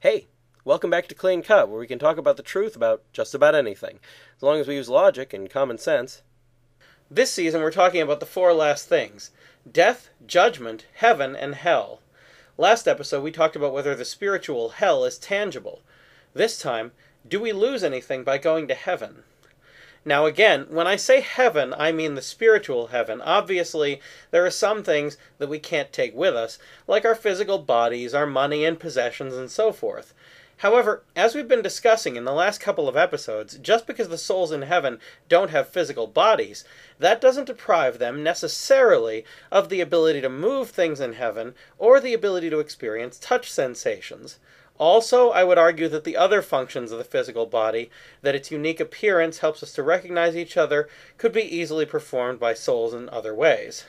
Hey, welcome back to Clean Cut, where we can talk about the truth about just about anything, as long as we use logic and common sense. This season we're talking about the four last things: death, judgment, heaven, and hell. Last episode we talked about whether the spiritual hell is tangible. This time, do we lose anything by going to heaven? Now again, when I say heaven, I mean the spiritual heaven. Obviously, there are some things that we can't take with us, like our physical bodies, our money and possessions, and so forth. However, as we've been discussing in the last couple of episodes, just because the souls in heaven don't have physical bodies, that doesn't deprive them necessarily of the ability to move things in heaven or the ability to experience touch sensations. Also, I would argue that the other functions of the physical body, that its unique appearance helps us to recognize each other, could be easily performed by souls in other ways.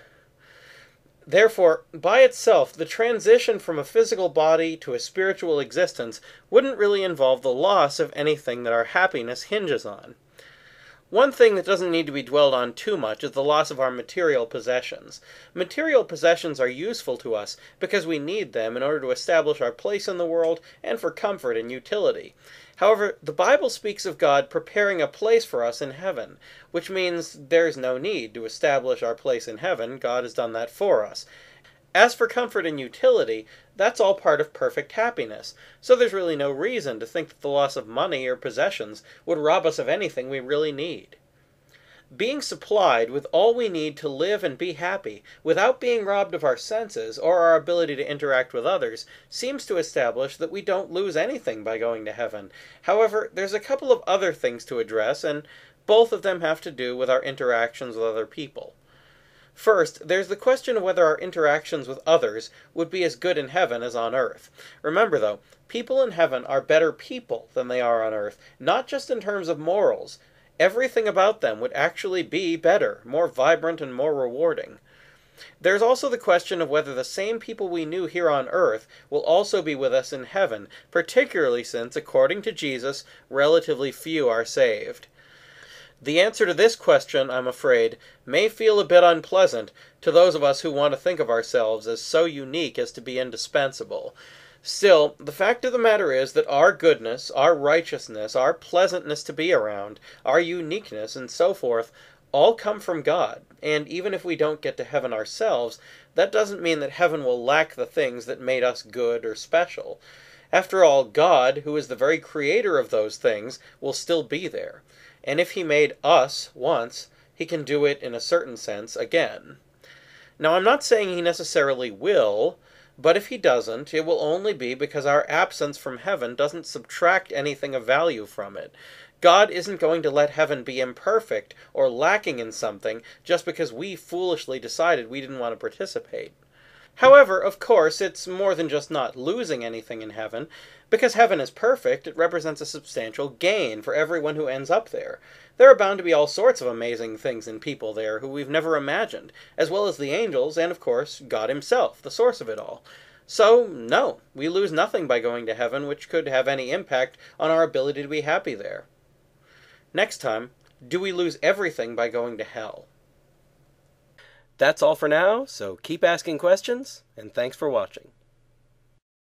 Therefore, by itself, the transition from a physical body to a spiritual existence wouldn't really involve the loss of anything that our happiness hinges on. One thing that doesn't need to be dwelled on too much is the loss of our material possessions. Material possessions are useful to us because we need them in order to establish our place in the world and for comfort and utility. However, the Bible speaks of God preparing a place for us in heaven, which means there's no need to establish our place in heaven. God has done that for us. As for comfort and utility, that's all part of perfect happiness, so there's really no reason to think that the loss of money or possessions would rob us of anything we really need. Being supplied with all we need to live and be happy, without being robbed of our senses or our ability to interact with others, seems to establish that we don't lose anything by going to heaven. However, there's a couple of other things to address, and both of them have to do with our interactions with other people. First, there's the question of whether our interactions with others would be as good in heaven as on earth. Remember, though, people in heaven are better people than they are on earth, not just in terms of morals. Everything about them would actually be better, more vibrant, and more rewarding. There's also the question of whether the same people we knew here on earth will also be with us in heaven, particularly since, according to Jesus, relatively few are saved. The answer to this question, I'm afraid, may feel a bit unpleasant to those of us who want to think of ourselves as so unique as to be indispensable. Still, the fact of the matter is that our goodness, our righteousness, our pleasantness to be around, our uniqueness, and so forth, all come from God. And even if we don't get to heaven ourselves, that doesn't mean that heaven will lack the things that made us good or special. After all, God, who is the very creator of those things, will still be there. And if he made us once, he can do it in a certain sense again. Now, I'm not saying he necessarily will, but if he doesn't, it will only be because our absence from heaven doesn't subtract anything of value from it. God isn't going to let heaven be imperfect or lacking in something just because we foolishly decided we didn't want to participate. However, of course, it's more than just not losing anything in heaven. Because heaven is perfect, it represents a substantial gain for everyone who ends up there. There are bound to be all sorts of amazing things and people there who we've never imagined, as well as the angels and, of course, God himself, the source of it all. So, no, we lose nothing by going to heaven which could have any impact on our ability to be happy there. Next time, do we lose everything by going to hell? That's all for now, so keep asking questions, and thanks for watching.